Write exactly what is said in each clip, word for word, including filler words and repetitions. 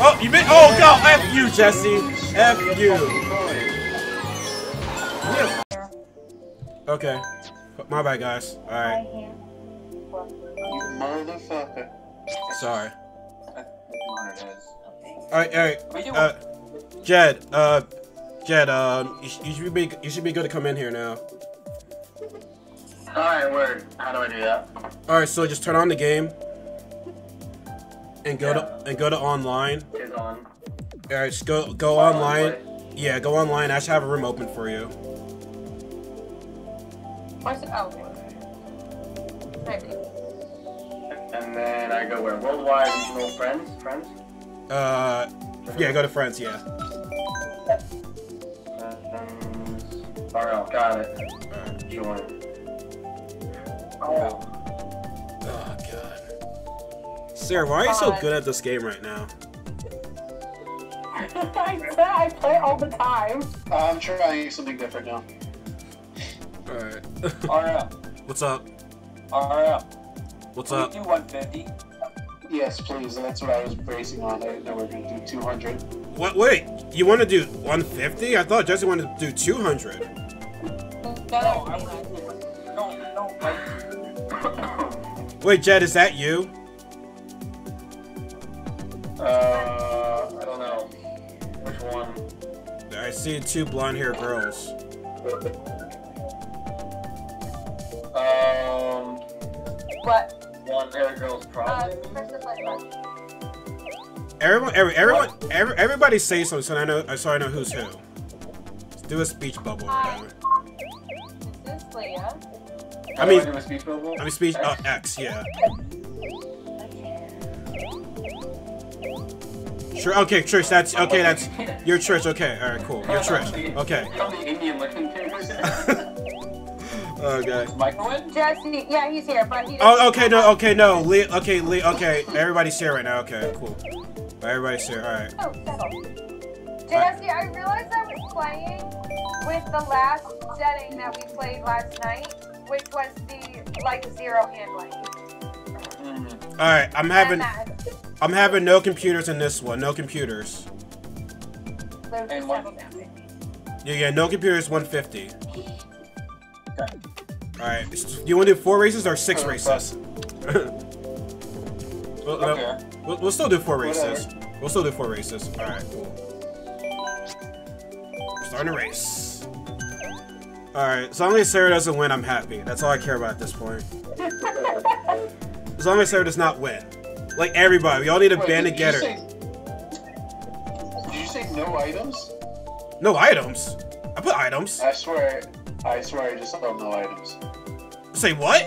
Oh, you bit. Oh, God. F you, Jesse. F you. Okay. My bad, guys. Alright. You motherfucker. Sorry. Alright, alright. Uh, Jed, uh, Jed, um, you, you should be, you should be good to come in here now. Alright, word. How do I do that? Alright, so just turn on the game. And go yeah. to and go to online. It's on. Alright, just go go oh, online. On yeah, go online. I should have a room open for you. What's the oh, okay. Okay. And then I go where? Worldwide regional friends? Friends? Uh yeah, go to friends, yeah. Friends. R L, got it. Alright. Join. Oh. Sarah, why are you so good at this game right now? I said I play all the time. I'm trying something different now. Alright. R L. What's up? R L. What's up? Can we do one fifty? Yes, please. That's what I was bracing on. I didn't know we were going to do two hundred. What? Wait. You want to do one fifty? I thought Jesse wanted to do two hundred. No, I want to do one fifty. No, no. Wait, Jed, is that you? Uh, I don't know. Which one? I see two blonde-haired girls. Um... What? Blonde-haired girls, probably. Uh, everyone, every, everyone, every, everybody say something so I know, so I know who's who. Let's do a speech bubble. Hi. This is Leia. I mean, do I do a speech bubble? I mean, speech, X? Uh, X, yeah. Sure, okay, Trish, that's, okay, that's, you're Trish, okay, alright, cool, you're Trish, okay. Okay. Microwave? Jesse, yeah, he's here, but he oh, okay, no, okay, no, Lee, okay, Lee, okay, everybody's here right now, okay, cool. Everybody's here, alright. Oh, settle. Jesse, I realized I was playing with the last setting that we played last night, which was the, like, zero handling. Alright, I'm having... I'm having no computers in this one. No computers. And one fifty. Yeah, yeah, no computers, one fifty. Okay. Alright. Do you want to do four races or six oh, races? we'll, okay. we'll, we'll still do four races. Whatever. We'll still do four races. Alright, cool. We're starting a race. Alright, as long as Sarah doesn't win, I'm happy. That's all I care about at this point. As long as Sarah does not win. Like everybody, we all need a Wait, band did together. You say, did you say no items? No items? I put items. I swear, I swear I just saw no items. Say what?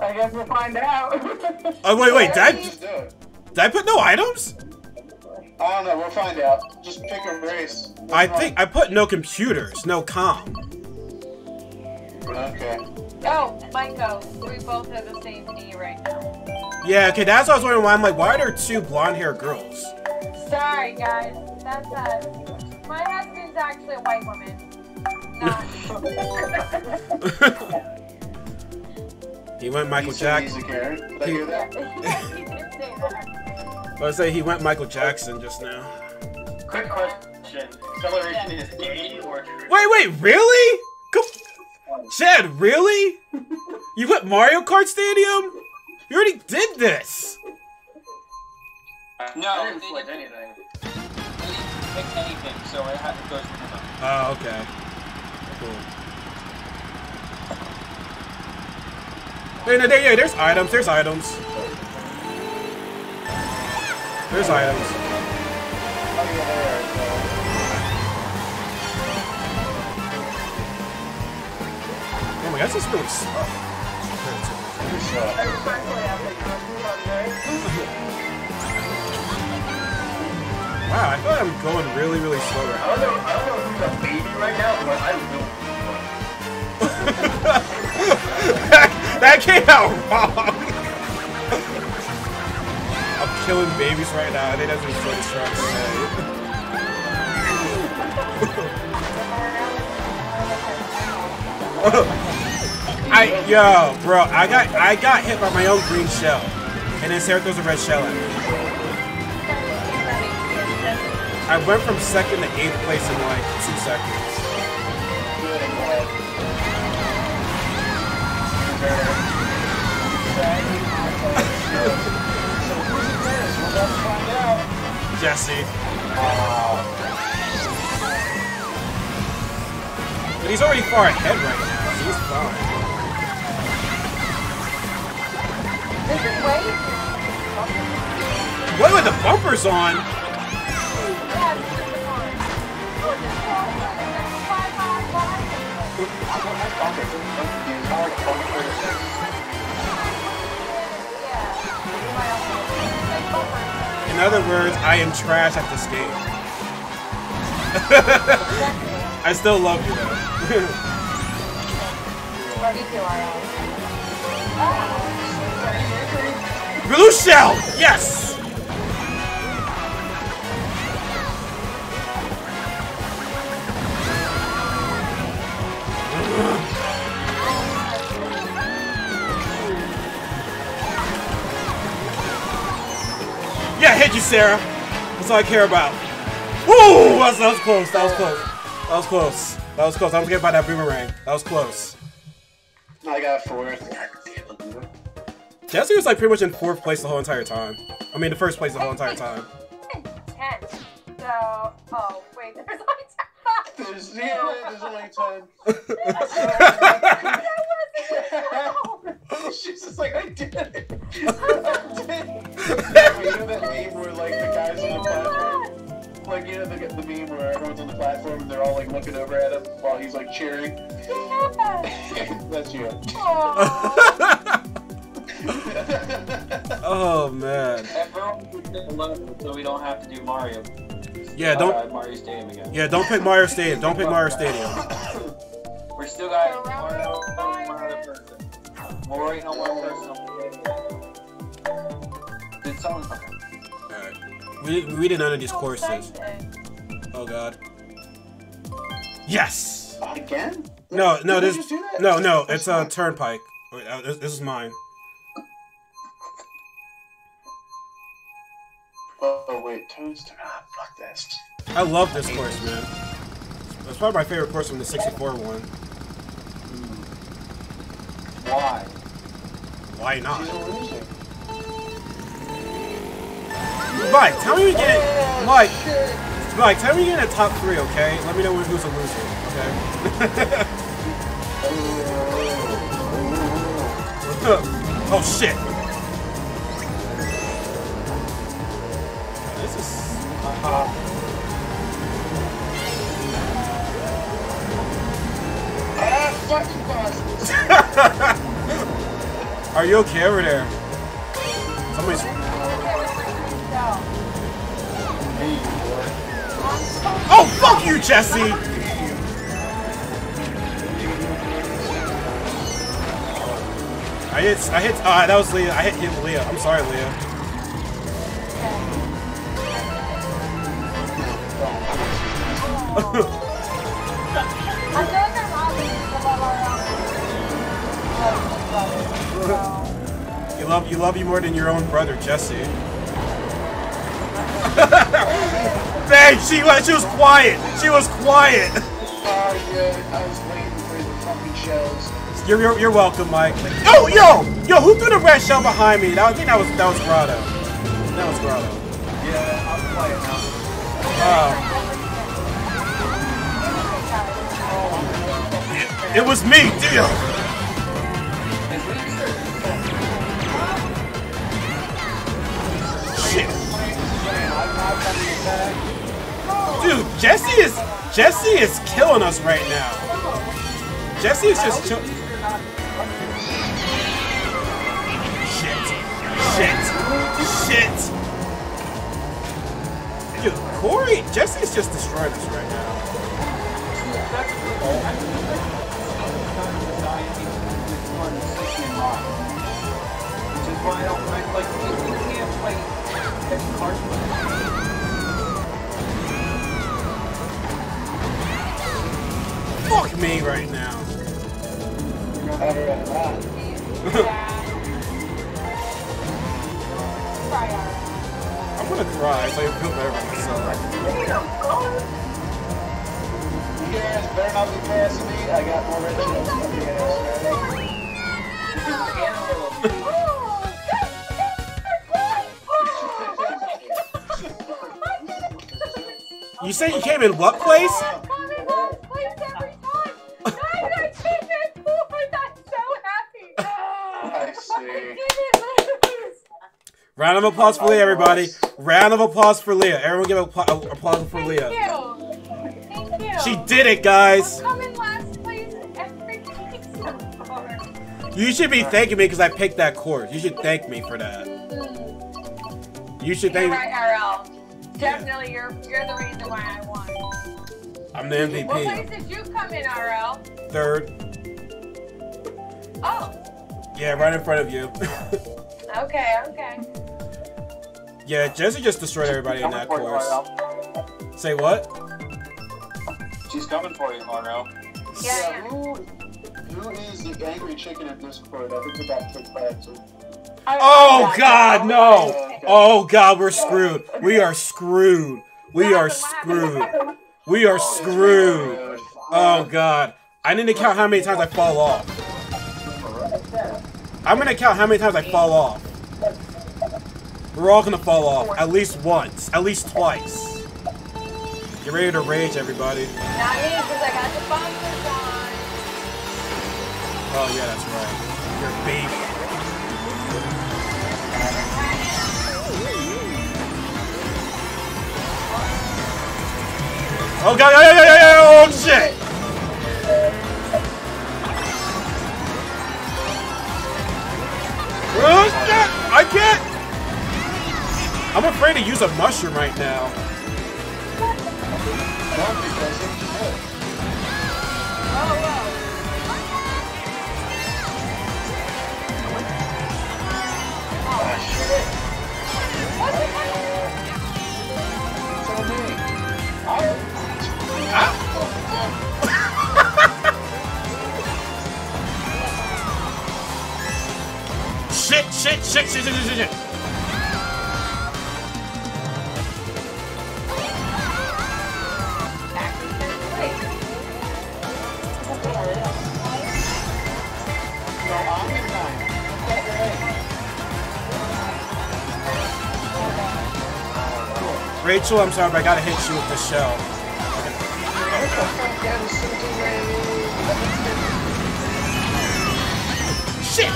I guess we'll find out. Oh, wait, wait, did I, did I put no items? I don't know, we'll find out. Just pick a race. We'll I think on. I put no computers, no com. Okay. Oh, Michael, we both have the same knee right now. Yeah, okay, that's what I was wondering why. I'm like, why are there two blonde-haired girls? Sorry, guys. That's us. My husband's actually a white woman. No. He went Michael Jackson. Did I hear that? He didn't say that. I was saying he went Michael Jackson just now. Quick question. Acceleration is gay or true? Wait, wait, really? Come Jed, really? You put Mario Kart Stadium? You already did this! No, I didn't flip anything. I didn't pick anything, so I had to go through them. Oh, okay. Cool. Hey, no, there, yeah, there's items, there's items. There's items. Oh, yeah, there are, so. That's just really slow. Wow, I thought I'm going really, really slow right now. I don't know, I don't know who's a baby right now, but I don't know. that, that came out wrong! I'm killing babies right now. I think that's what Jim's trying to say. I, yo, bro, I got I got hit by my own green shell, and then Sarah throws a red shell at me. I went from second to eighth place in like two seconds. So who's it is? We're about to find out. Jesse. Uh, but he's already far ahead right now, so he's fine. Is it way? What were the bumpers on? In other words, I am trash at this game. I still love you though. Love you too, R L. Blue shell! Yes! Yeah, I hate you, Sarah. That's all I care about. Woo! That was, that was close. That was close. That was close. That was close. I was getting by that boomerang. That was close. I got fourth. Jesse was like pretty much in fourth place the whole entire time. I mean, the first place the whole entire time. Ten. So, oh wait, there's only ten. There's, yeah, there's only ten. She's just like, I did it! I did it! Yeah, you know that meme where, like, the guys on the platform... Like, you know the, the meme where everyone's on the platform and they're all, like, looking over at him while he's, like, cheering? Yeah! That's you. Oh, man. So we don't have to do Mario. Yeah, don't... Uh, Mario Stadium again. Yeah, don't pick Mario Stadium. Don't pick Mario Stadium. We're still got Mario... Mario Well, right now, one person. Did someone? Alright. We, we did none of these courses. Oh god. Yes! Again? No, no, this. No, no, it's a uh, turnpike. Wait, uh, this, this is mine. Oh, wait, turns to ah, fuck this. I love this course, man. It's probably my favorite course from the sixty-four one. Why? Why not? Mike, tell me we get it. Mike, Mike, tell me we get in the top three, okay? Let me know who's a loser, okay? Oh shit! This is. Ah, fucking boss! Are you okay over there? Somebody's. Oh, fuck you, Jesse! I hit. I hit. Ah, uh, that was Leah. I hit him, Leah. I'm sorry, Leah. You love you love you more than your own brother, Jesse. Dang, she was she was quiet. She was quiet. Oh, yeah, I was waiting for the fucking shells. You're, you're you're welcome, Mike. Oh, yo, yo, who threw the red shell behind me? That, I think that was that was Grotto. That was Grotto. Yeah, I'm quiet now. Wow. It, it was me, dear. Dude, Jesse is Jesse is killing us right now. Jesse is just chill. Shit. Shit. Shit. Dude, Corey, Jesse is just destroying us right now. Fuck me right now. I'm I'm gonna cry, so I feel better about myself. You guys better not be passing me. I got more Rachel. No. You said you came in what place? I come in last place every time. Guys, I came in fourth. I'm so happy. I see. Round of applause for Leah, everybody. Round of applause for Leah. Everyone give an applause for Leah. She did it, guys! I'm coming last place every week so far. You should be thanking me because I picked that course. You should thank me for that. You should thank me. You're right, R L. Definitely, yeah. you're, you're the reason why I won. I'm the M V P. What place did you come in, R L? Third. Oh. Yeah, right in front of you. Okay, okay. Yeah, Jesse just destroyed everybody in that course. Say what? She's coming for you, Monroe. Yeah. Who, who is the angry chicken in Discord? I think we got kicked by it too. Oh God, no! Oh God, we're screwed. We are screwed. We are screwed. We are screwed. Oh God, I need to count how many times I fall off. I'm gonna count how many times I fall off. We're all gonna fall off at least once, at least twice. Get ready to rage, everybody. Not me, because I got the bumpers on. Oh, yeah, that's right. You're a baby. Oh, God, yeah, yeah, yeah, yeah, oh, shit. Oh, shit. I can't. I'm afraid to use a mushroom right now. Shit, shit, shit, shit, shit, shit, shit, shit. Rachel, I'm sorry, but I gotta hit you with the shell. Okay. Shit!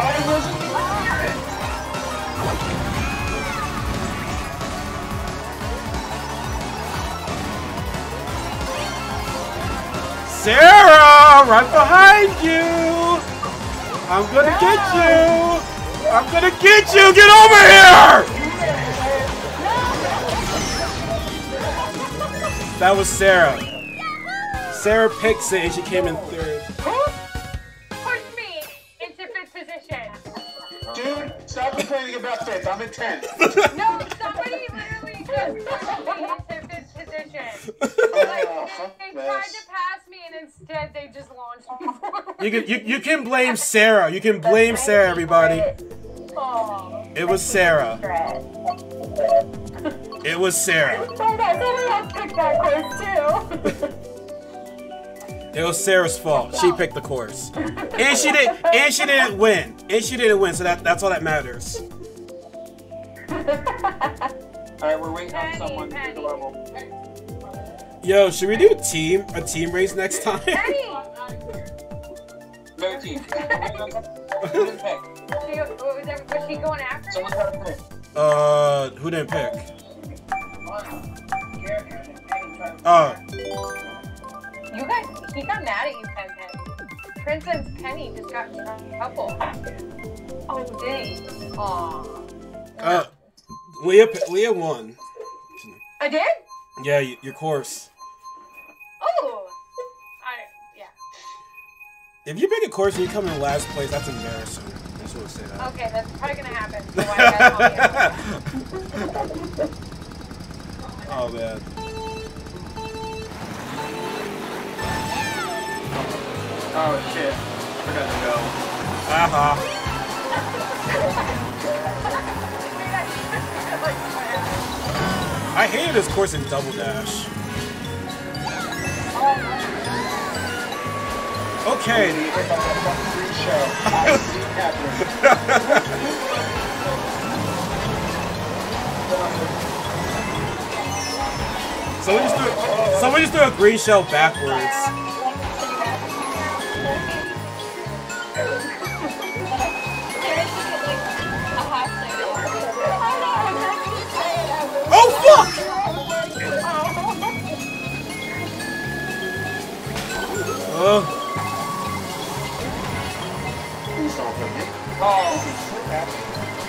I wasn't aware of it! Sarah, right behind you! I'm gonna no. get you! I'm gonna get you! Get over here! No. That was Sarah. Sarah picks it and she came in third. Push me into fifth position. Dude, stop complaining about fifth. I'm in tenth. No, somebody literally just pushed me into fifth position. Like, they, they tried to pass me and instead they just launched me forward. You can, you, you can blame Sarah. You can blame Sarah, everybody. Oh, it was Sarah. It was Sarah. It was Sarah's fault. She picked the course. And she didn't and she didn't win. And she didn't win, so that that's all that matters. Alright, we're waiting on someone to the level. Yo, should we do a team, a team race next time? No team. Who didn't pick? She, was, there, was she going after? Someone had a pick. Uh, who didn't pick? Oh. You guys, he got mad at you, Pen-Pen. Princess Penny just got a couple. Oh, dang. Aww. Uh, Leah, Leah won. I did? Yeah, your course. Oh, I yeah. If you pick a course and you come in last place, that's embarrassing. I just want to say that. Okay, that's probably gonna happen. So why haha. I hated this course in Double Dash. Okay. So we just threw, so we just threw a green shell backwards.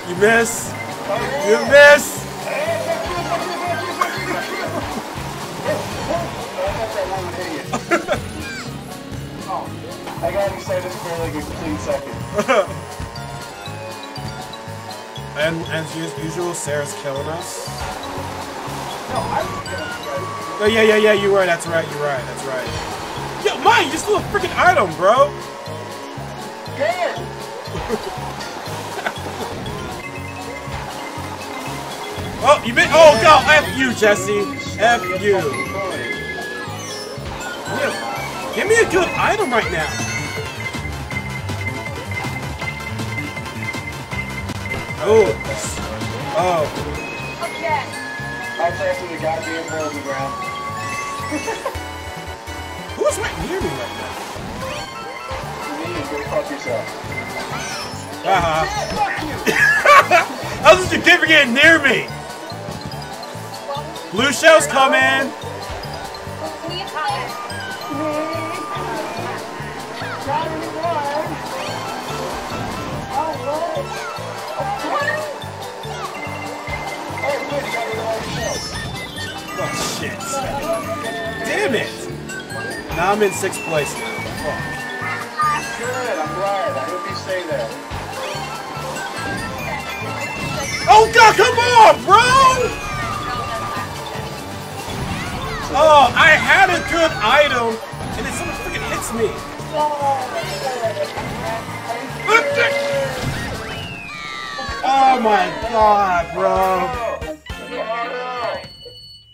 You miss. You miss. I gotta say this for like a clean second. and and as usual, Sarah's killing us. No, I was killing you. Oh yeah, yeah, yeah. You were. That's right. You're right. That's right. Yo, Mike, you're still a freaking item, bro. Oh, you missed! Oh god, F you, Jesse! F you! Yeah. Give me a good item right now! Oh. Oh. Okay. I placed the goddamn hole in the ground. Who's right near me right now? Me, go fuck yourself. Haha. How's this you kid for getting near me? Blue shell's coming! Oh shit. Damn it! Now I'm in sixth place now. Fuck. Good, I'm glad. I hope you stay there. Oh god, come on, bro! Oh, I had a good item, and it someone freaking hits me. Oh my god, bro.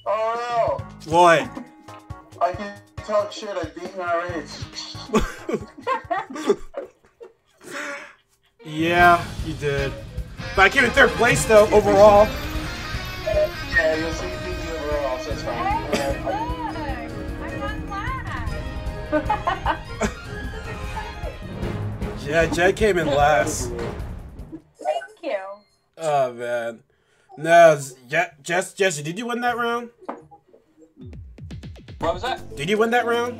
Oh no. What? I can talk shit, I beat my rage. Yeah, you did. But I came in third place, though, overall. Yeah, you'll see. So it's fine. Hey, look! I'm on last! Yeah, Jed came in last. Thank you. Oh, man. No, Jess, Jesse, did you win that round? What was that? Did you win that round?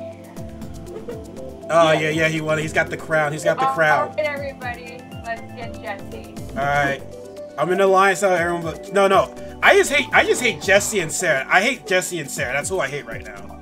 Oh, yeah, yeah, yeah he won. He's got the crown. He's got the I'll, crown. All right, everybody. Let's get Jesse. All right. I'm in alliance out of everyone, but no, no. I just hate I just hate Jesse and Sarah. I hate Jesse and Sarah. That's who I hate right now.